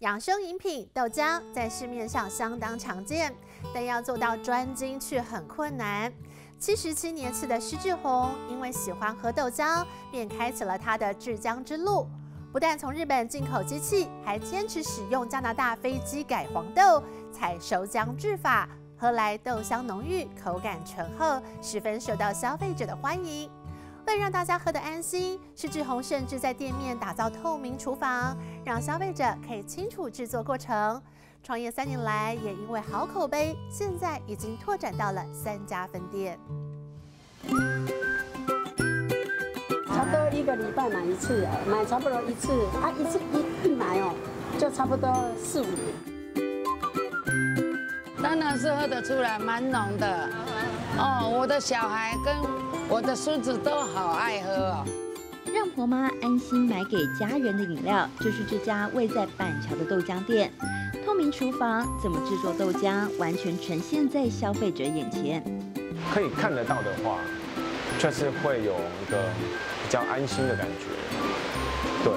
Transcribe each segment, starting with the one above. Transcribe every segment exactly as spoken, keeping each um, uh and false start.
养生饮品豆浆在市面上相当常见，但要做到专精却很困难。七十七年次的施志宏因为喜欢喝豆浆，便开启了他的制浆之路。不但从日本进口机器，还坚持使用加拿大飞机改黄豆，采熟浆制法，喝来豆香浓郁，口感醇厚，十分受到消费者的欢迎。 为了让大家喝得安心，施志宏甚至在店面打造透明厨房，让消费者可以清楚制作过程。创业三年来，也因为好口碑，现在已经拓展到了三家分店。差不多一个礼拜买一次，买差不多一次啊，一次一一买哦，就差不多四五年。当然是喝得出来，蛮浓的。哦，我的小孩跟 我的孙子都好爱喝哦。让婆妈安心买给家人的饮料，就是这家位在板桥的豆浆店。透明厨房怎么制作豆浆，完全呈现在消费者眼前。可以看得到的话，就是会有一个比较安心的感觉。对，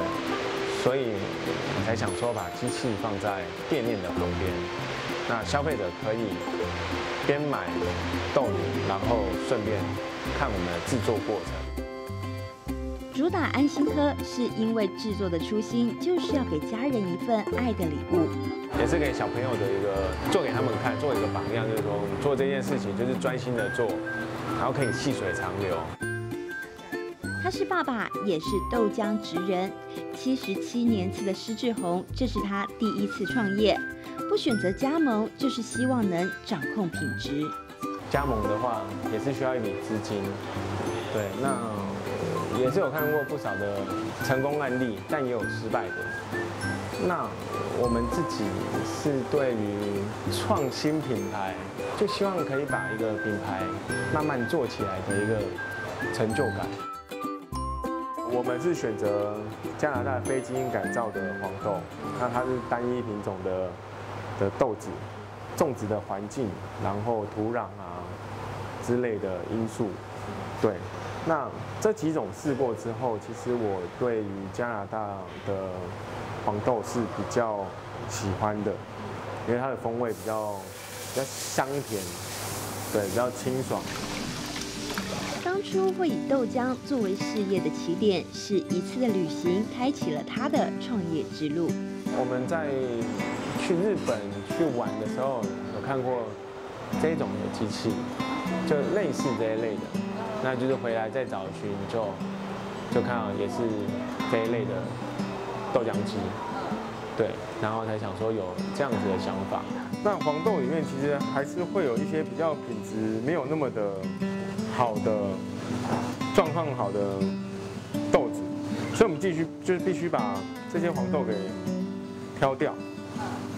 所以我才想说把机器放在店面的旁边，那消费者可以边买豆泥，然后顺便 看我们的制作过程，主打安心喝，是因为制作的初心就是要给家人一份爱的礼物，也是给小朋友的一个做给他们看，做一个榜样，就是说你做这件事情就是专心的做，然后可以细水长流。他是爸爸，也是豆浆职人，七十七年次的施志宏，这是他第一次创业，不选择加盟，就是希望能掌控品质。 加盟的话也是需要一笔资金，对，那也是有看过不少的成功案例，但也有失败的。那我们自己是对于创新品牌，就希望可以把一个品牌慢慢做起来的一个成就感。我们是选择加拿大非基因改造的黄豆，那它是单一品种的的豆子。 种植的环境，然后土壤啊之类的因素，对。那这几种试过之后，其实我对于加拿大的黄豆是比较喜欢的，因为它的风味比较比较香甜，对，比较清爽。当初会以豆浆作为事业的起点，是一次的旅行开启了他的创业之路。我们在 去日本去玩的时候，有看过这种的机器，就类似这一类的，那就是回来再找寻就就看到也是这一类的豆浆机，对，然后才想说有这样子的想法。那黄豆里面其实还是会有一些比较品质没有那么的好的状况好的豆子，所以我们必须就是必须把这些黄豆给挑掉。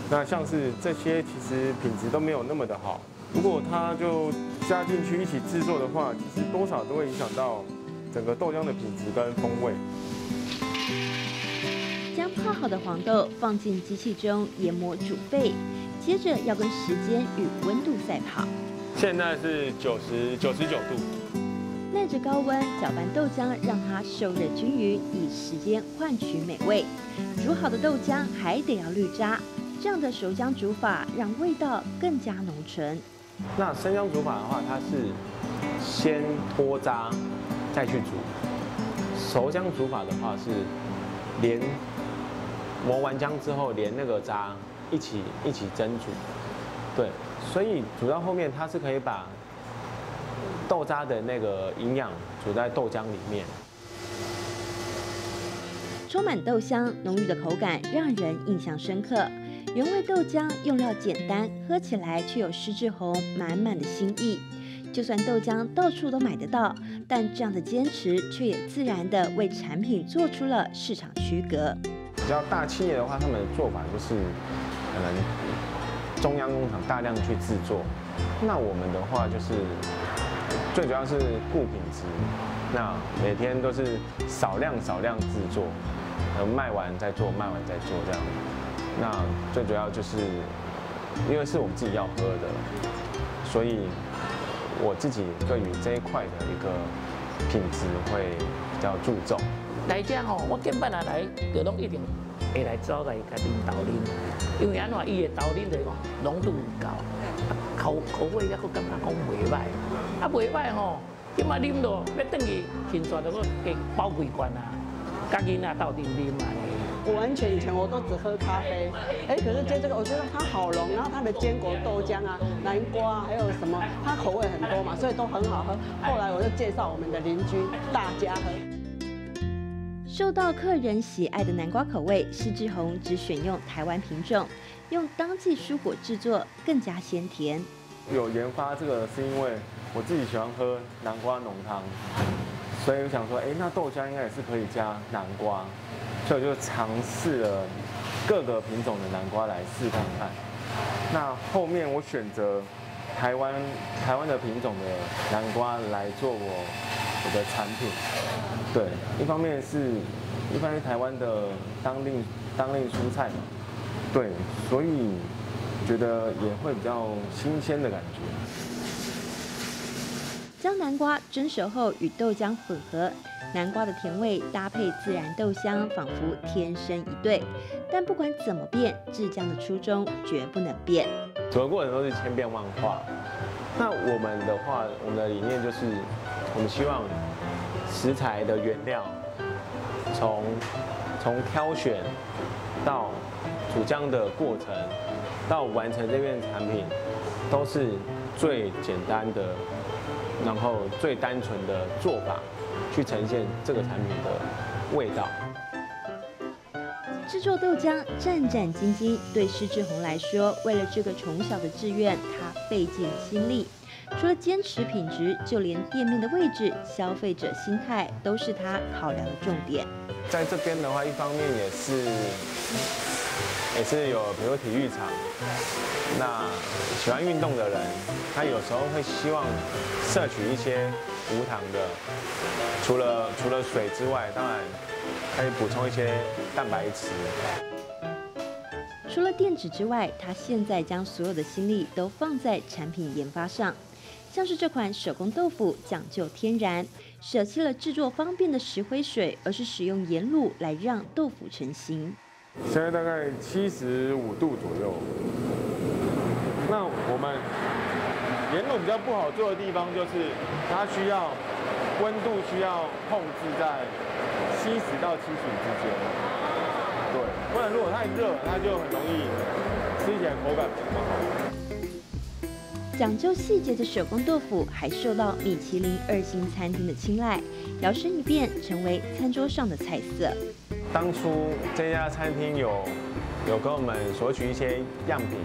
那像是这些其实品质都没有那么的好，如果它就加进去一起制作的话，其实多少都会影响到整个豆浆的品质跟风味。将泡好的黄豆放进机器中研磨煮沸，接着要跟时间与温度赛跑。现在是九十九十九度。耐着高温搅拌豆浆，让它受热均匀，以时间换取美味。煮好的豆浆还得要滤渣。 这样的熟浆煮法让味道更加浓醇。那生浆煮法的话，它是先脱渣再去煮；熟浆煮法的话是连磨完浆之后连那个渣一起一起蒸煮。对，所以煮到后面它是可以把豆渣的那个营养煮在豆浆里面。 充满豆香，浓郁的口感让人印象深刻。原味豆浆用料简单，喝起来却有施志宏满满的心意。就算豆浆到处都买得到，但这样的坚持却也自然地为产品做出了市场区隔。比较大企业的话，他们的做法就是可能中央工厂大量去制作，那我们的话就是最主要是顾品质，那每天都是少量少量制作。 呃，卖完再做，卖完再做这样。那最主要就是，因为是我们自己要喝的，所以我自己对于这一块的一个品质会比较注重。来这哦，我跟本来来，就拢一定会来走来甲恁斗啉，因为安怎伊的斗啉的浓度高，口口味还佫感觉讲袂歹，啊袂歹吼，即摆啉落要等于先抓着个加包几罐啊，甲囡仔斗阵啉嘛。我完全以前我都只喝咖啡，哎、欸，可是接这个我觉得它好浓，然后它的坚果豆浆啊、南瓜啊，还有什么，它口味很多嘛，所以都很好喝。后来我就介绍我们的邻居大家喝。 受到客人喜爱的南瓜口味，施志宏只选用台湾品种，用当季蔬果制作，更加鲜甜。有研发这个是因为我自己喜欢喝南瓜浓汤，所以我想说，哎、欸，那豆浆应该也是可以加南瓜，所以我就尝试了各个品种的南瓜来试看看。那后面我选择台湾台湾的品种的南瓜来做我我的产品。 对，一方面是，一般是台湾的当令当令蔬菜嘛，对，所以觉得也会比较新鲜的感觉。将南瓜蒸熟后与豆浆混合，南瓜的甜味搭配自然豆香，仿佛天生一对。但不管怎么变，制浆的初衷绝不能变。整个过程都是千变万化。那我们的话，我们的理念就是，我们希望。 食材的原料，从从挑选到煮浆的过程，到完成这件产品，都是最简单的，然后最单纯的做法，去呈现这个产品的味道。制作豆浆战战兢兢，对施志宏来说，为了这个从小的志愿，他费尽心力。 除了坚持品质，就连店面的位置、消费者心态都是他考量的重点。在这边的话，一方面也是也是有，比如体育场，那喜欢运动的人，他有时候会希望摄取一些无糖的，除了除了水之外，当然可以补充一些蛋白质。 除了电子之外，他现在将所有的心力都放在产品研发上，像是这款手工豆腐讲究天然，舍弃了制作方便的石灰水，而是使用盐卤来让豆腐成型。现在大概七十五度左右。那我们盐卤比较不好做的地方就是它需要温度需要控制在七十到七十五之间。 对，不然如果太热，它就很容易吃起来口感不好。讲究细节的手工豆腐还受到米其林二星餐厅的青睐，摇身一变成为餐桌上的菜色。当初这家餐厅有有跟我们索取一些样品、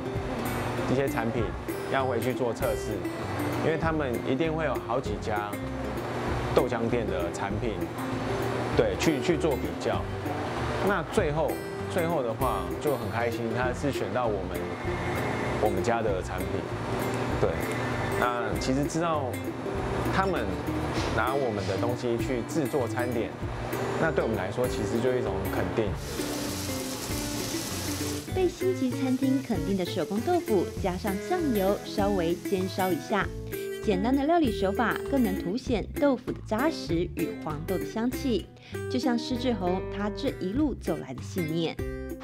一些产品，要回去做测试，因为他们一定会有好几家豆浆店的产品，对，去去做比较。 那最后，最后的话就很开心，他是选到我们我们家的产品，对。那其实知道他们拿我们的东西去制作餐点，那对我们来说其实就是一种肯定。被星级餐厅肯定的手工豆腐，加上酱油稍微煎烧一下，简单的料理手法更能凸显豆腐的扎实与黄豆的香气。 就像施志宏他这一路走来的信念，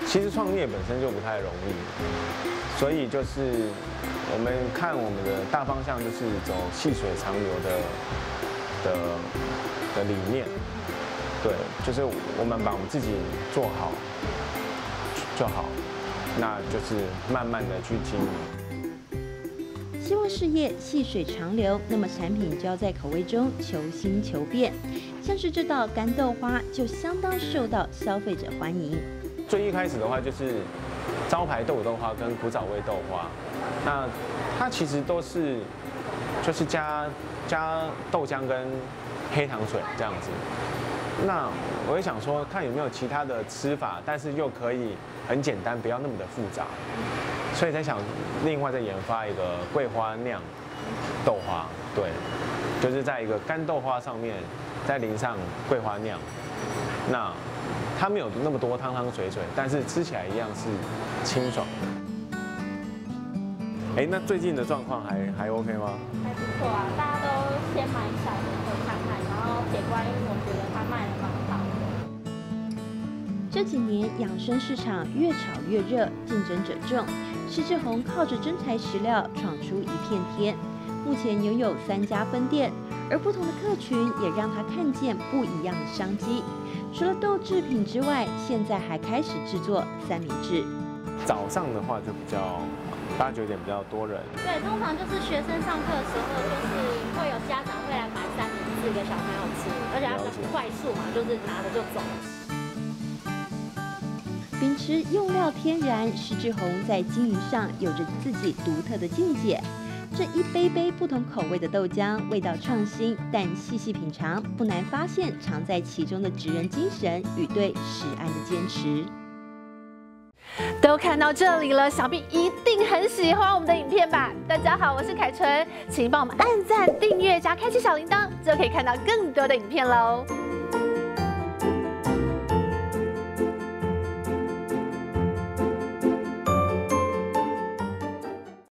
其实创业本身就不太容易，所以就是我们看我们的大方向就是走细水长流的的的理念，对，就是我们把我们自己做好就好，那就是慢慢的去经营。 希望事业细水长流，那么产品就要在口味中求新求变。像是这道干豆花就相当受到消费者欢迎。最一开始的话就是招牌豆腐豆花跟古早味豆花，那它其实都是就是加加豆浆跟黑糖水这样子。那我也想说，看有没有其他的吃法，但是又可以很简单，不要那么的复杂。 所以才想另外再研发一个桂花酿豆花，对，就是在一个干豆花上面再淋上桂花酿，那它没有那么多汤汤水水，但是吃起来一样是清爽的。哎、欸，那最近的状况还还 OK 吗？还不错啊，大家都先买小的看看，然后铁观音我觉得它卖的蛮好的。这几年养生市场越炒越热，竞争者众。施志宏靠着真材实料闯出一片天，目前拥有三家分店，而不同的客群也让他看见不一样的商机。除了豆制品之外，现在还开始制作三明治。早上的话就比较八九点比较多人，对，通常就是学生上课的时候，就是会有家长会来买三明治给小朋友吃，而且他们快速嘛，就是拿了就走了。 秉持用料天然，施志宏在经营上有着自己独特的见解。这一杯杯不同口味的豆浆，味道创新，但细细品尝，不难发现藏在其中的职人精神与对食安的坚持。都看到这里了，想必一定很喜欢我们的影片吧？大家好，我是凯淳，请帮我们按赞、订阅加开启小铃铛，就可以看到更多的影片喽。